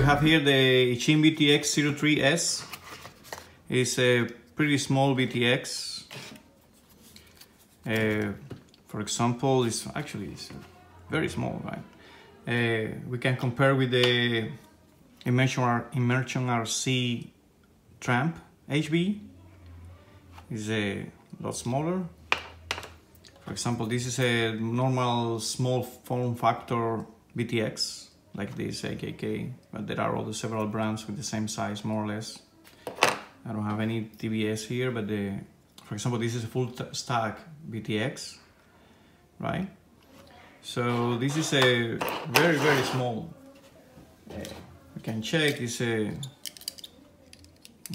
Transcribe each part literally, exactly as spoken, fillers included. we have here the Eachine V T X zero three S. It's a pretty small V T X. Uh, for example, it's actually it's very small, right? Uh, we can compare with the immersion, immersion R C tramp H B. It's a lot smaller. For example, this is a normal small form factor V T X, like this A K K, but there are other several brands with the same size, more or less. I don't have any T B S here, but the, for example, this is a full stack V T X, right? So this is a very, very small. You can check, it's a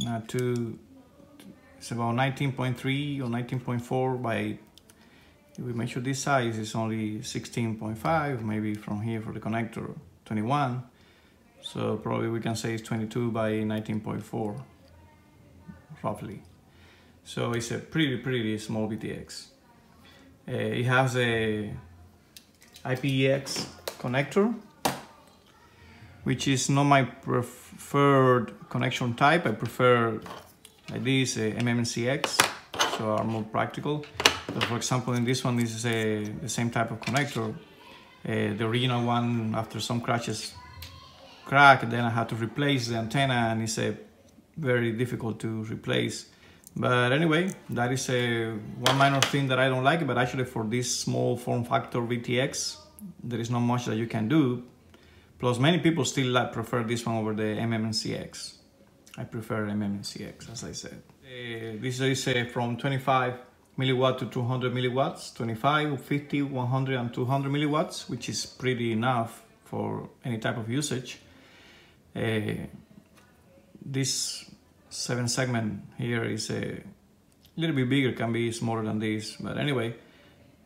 not too, it's about nineteen point three or nineteen point four by. If we measure this size, it's only sixteen point five, maybe from here for the connector, twenty-one. So probably we can say it's twenty-two by nineteen point four, roughly. So it's a pretty, pretty small V T X. Uh, it has a I P E X connector, which is not my preferred connection type. I prefer like this, a M M C X, so are more practical. But for example, in this one, this is a, the same type of connector. Uh, the original one, after some crashes, cracked, then I had to replace the antenna, and it's a very difficult to replace. But anyway, that is a one minor thing that I don't like, but actually for this small form factor V T X, there is not much that you can do. Plus, many people still like, prefer this one over the M M C X. I prefer M M C X, as I said. Uh, this is uh, from twenty-five milliwatt to two hundred milliwatts, twenty-five, fifty, one hundred and two hundred milliwatts, which is pretty enough for any type of usage. Uh, this seven segment here is a little bit bigger, can be smaller than this, but anyway,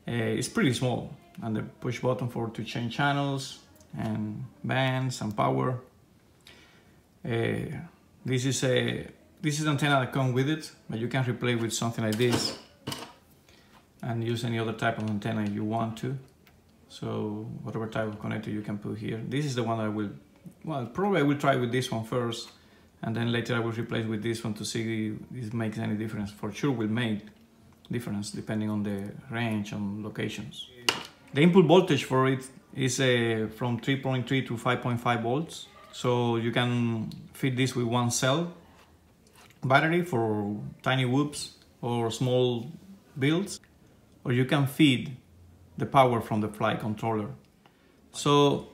uh, it's pretty small. And the push button for to change channels and bands and power. Uh, this is a this is antenna that comes with it, but you can replace with something like this. And use any other type of antenna you want to. So whatever type of connector you can put here. This is the one I will, well, probably I will try with this one first, and then later I will replace with this one to see if it makes any difference. For sure will make difference depending on the range and locations. The input voltage for it is uh, from three point three to five point five volts. So you can fit this with one cell battery for tiny whoops or small builds. Or you can feed the power from the flight controller. So,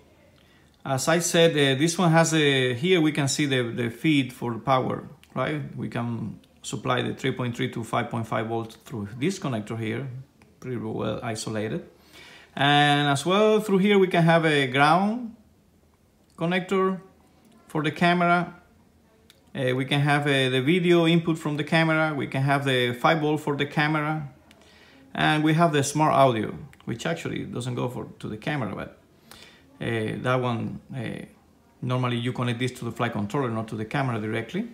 as I said, uh, this one has a, here we can see the, the feed for the power, right? We can supply the three point three to five point five volts through this connector here, pretty well isolated. And as well, through here we can have a ground connector for the camera. Uh, we can have a, the video input from the camera. We can have the five volt for the camera. And we have the Smartaudio, which actually doesn't go for to the camera, but uh, that one, uh, normally you connect this to the flight controller, not to the camera directly.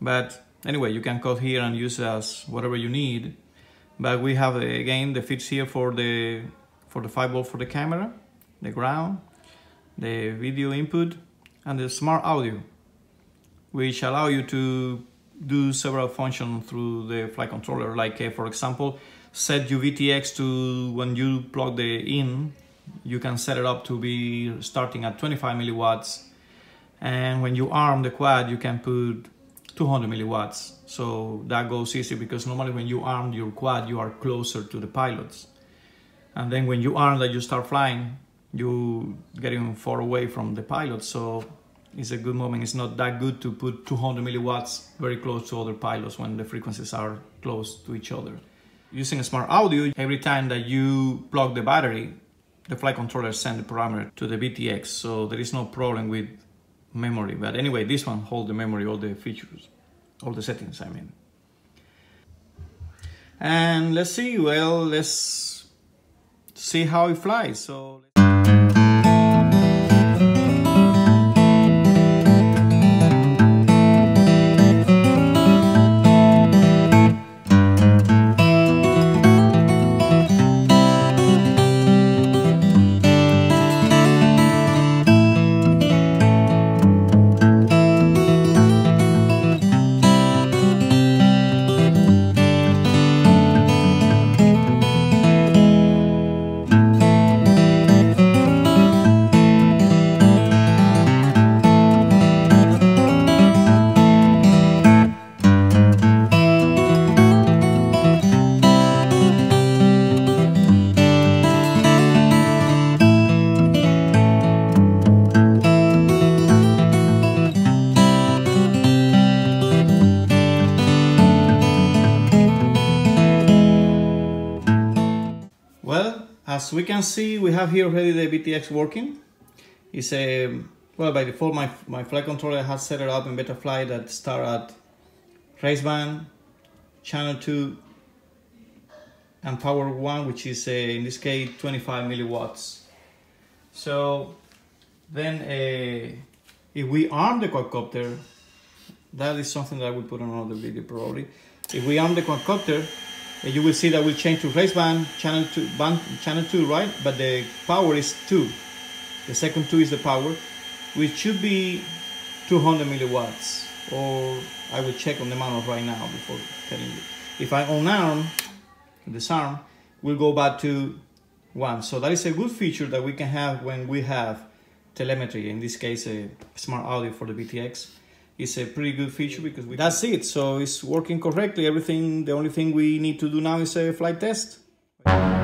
But anyway, you can cut here and use it as whatever you need. But we have, uh, again, the fits here for the, for the five volt for the camera, the ground, the video input, and the Smartaudio, which allow you to do several functions through the flight controller, like, uh, for example, set your V T X to, when you plug the in, you can set it up to be starting at twenty-five milliwatts. And when you arm the quad, you can put two hundred milliwatts. So that goes easy, because normally when you arm your quad, you are closer to the pilots. And then when you arm that, you start flying, you getting far away from the pilots. So it's a good moment. It's not that good to put two hundred milliwatts very close to other pilots when the frequencies are close to each other. Using a Smartaudio, every time that you plug the battery, the flight controller sends the parameter to the V T X, so there is no problem with memory. But anyway, this one holds the memory, all the features, all the settings, I mean. And let's see, well, let's see how it flies. So. As we can see, we have here already the V T X working. It's a, well, by default, my, my flight controller has set it up in Betaflight that start at raceband, channel two, and power one, which is a, in this case, twenty-five milliwatts. So then a, if we arm the quadcopter, that is something that I will put on another video probably. If we arm the quadcopter, you will see that we change to raceband, channel two, band, channel two, right? But the power is two. The second two is the power, which should be two hundred milliwatts, or I will check on the manual right now before telling you. If I unarm, disarm, we'll go back to one. So that is a good feature that we can have when we have telemetry, in this case a smart audio for the V T X. It's a pretty good feature because we that's it. So it's working correctly, everything. The only thing we need to do now is a flight test.